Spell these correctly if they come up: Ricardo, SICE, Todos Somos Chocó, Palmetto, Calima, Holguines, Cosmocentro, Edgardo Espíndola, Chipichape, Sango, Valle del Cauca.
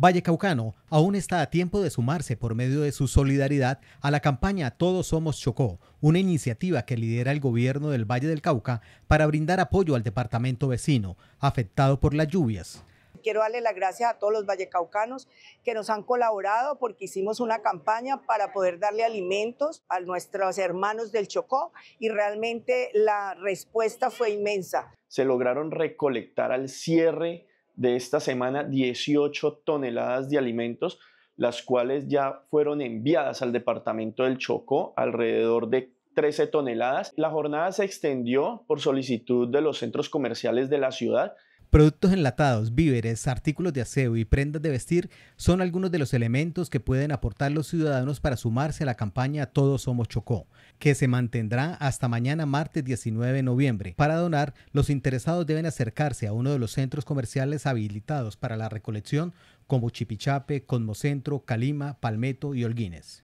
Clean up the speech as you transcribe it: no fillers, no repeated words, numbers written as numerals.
vallecaucano aún está a tiempo de sumarse por medio de su solidaridad a la campaña Todos Somos Chocó, una iniciativa que lidera el gobierno del Valle del Cauca para brindar apoyo al departamento vecino, afectado por las lluvias. Quiero darle las gracias a todos los vallecaucanos que nos han colaborado porque hicimos una campaña para poder darle alimentos a nuestros hermanos del Chocó y realmente la respuesta fue inmensa. Se lograron recolectar al cierre de esta semana 18 toneladas de alimentos, las cuales ya fueron enviadas al departamento del Chocó, alrededor de 13 toneladas. La jornada se extendió por solicitud de los centros comerciales de la ciudad. Productos enlatados, víveres, artículos de aseo y prendas de vestir son algunos de los elementos que pueden aportar los ciudadanos para sumarse a la campaña Todos Somos Chocó, que se mantendrá hasta mañana martes 19 de noviembre. Para donar, los interesados deben acercarse a uno de los centros comerciales habilitados para la recolección, como Chipichape, Cosmocentro, Calima, Palmetto y Holguines.